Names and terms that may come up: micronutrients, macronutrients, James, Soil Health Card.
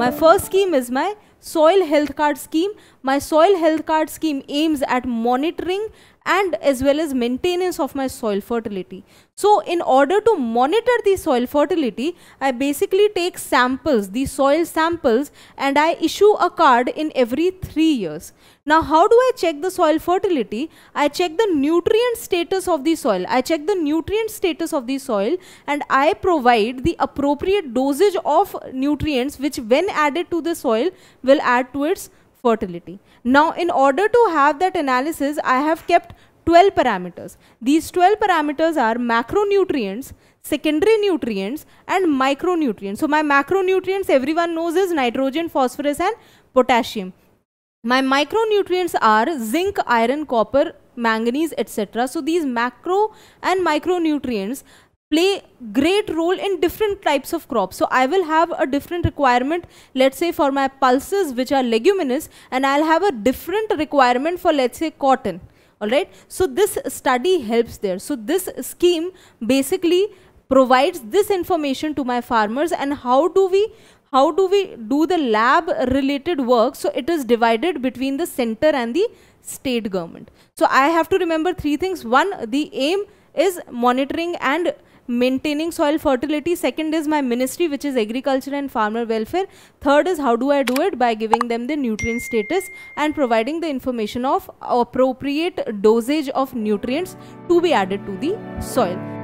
My first scheme is my Soil Health Card scheme. My Soil Health Card scheme aims at monitoring and as well as maintenance of my soil fertility. So in order to monitor the soil fertility, I basically take samples, the soil samples, and I issue a card in every 3 years. Now how do I check the soil fertility? I check the nutrient status of the soil. I check the nutrient status of the soil and I provide the appropriate dosage of nutrients which when added to the soil will add to its fertility. Now in order to have that analysis, I have kept 12 parameters. These 12 parameters are macronutrients, secondary nutrients and micronutrients. So my macronutrients, everyone knows, is nitrogen, phosphorus and potassium. My micronutrients are zinc, iron, copper, manganese, etc. So these macro and micronutrients play great role in different types of crops. So I will have a different requirement, let's say for my pulses which are leguminous, and I'll have a different requirement for, let's say, cotton. Alright, so this study helps there. So this scheme basically provides this information to my farmers. And how do we do the lab related work? So it is divided between the center and the state government. So I have to remember 3 things. 1, the aim is monitoring and maintaining soil fertility. 2nd is my ministry, which is agriculture and farmer welfare. 3rd is how do I do it? By giving them the nutrient status and providing the information of appropriate dosage of nutrients to be added to the soil.